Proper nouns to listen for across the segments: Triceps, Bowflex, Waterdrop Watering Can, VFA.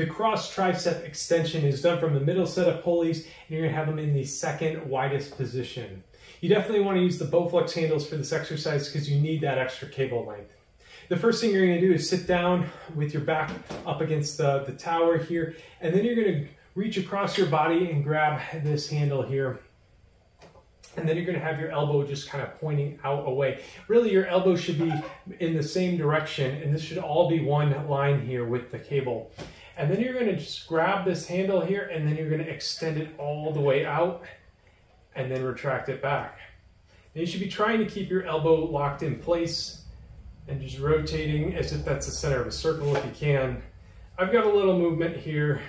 The cross tricep extension is done from the middle set of pulleys, and you're going to have them in the second widest position. You definitely want to use the Bowflex handles for this exercise because you need that extra cable length. The first thing you're going to do is sit down with your back up against the tower here, and then you're going to reach across your body and grab this handle here. And then you're going to have your elbow just kind of pointing out away. Really, your elbow should be in the same direction, and this should all be one line here with the cable. And then you're going to just grab this handle here, and then you're going to extend it all the way out and then retract it back. And you should be trying to keep your elbow locked in place and just rotating as if that's the center of a circle if you can. I've got a little movement here.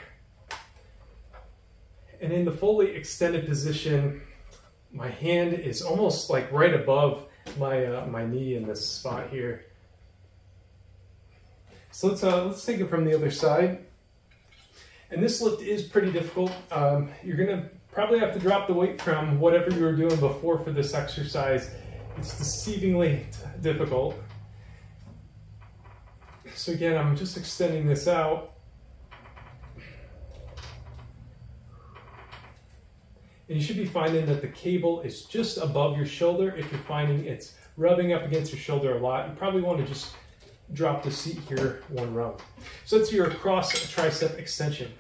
And in the fully extended position, my hand is almost like right above my my knee in this spot here. So let's take it from the other side. And this lift is pretty difficult. You're gonna probably have to drop the weight from whatever you were doing before for this exercise. It's deceivingly difficult. So again, I'm just extending this out. And you should be finding that the cable is just above your shoulder. If you're finding it's rubbing up against your shoulder a lot, you probably want to just drop the seat here one rung. So that's your cross tricep extension.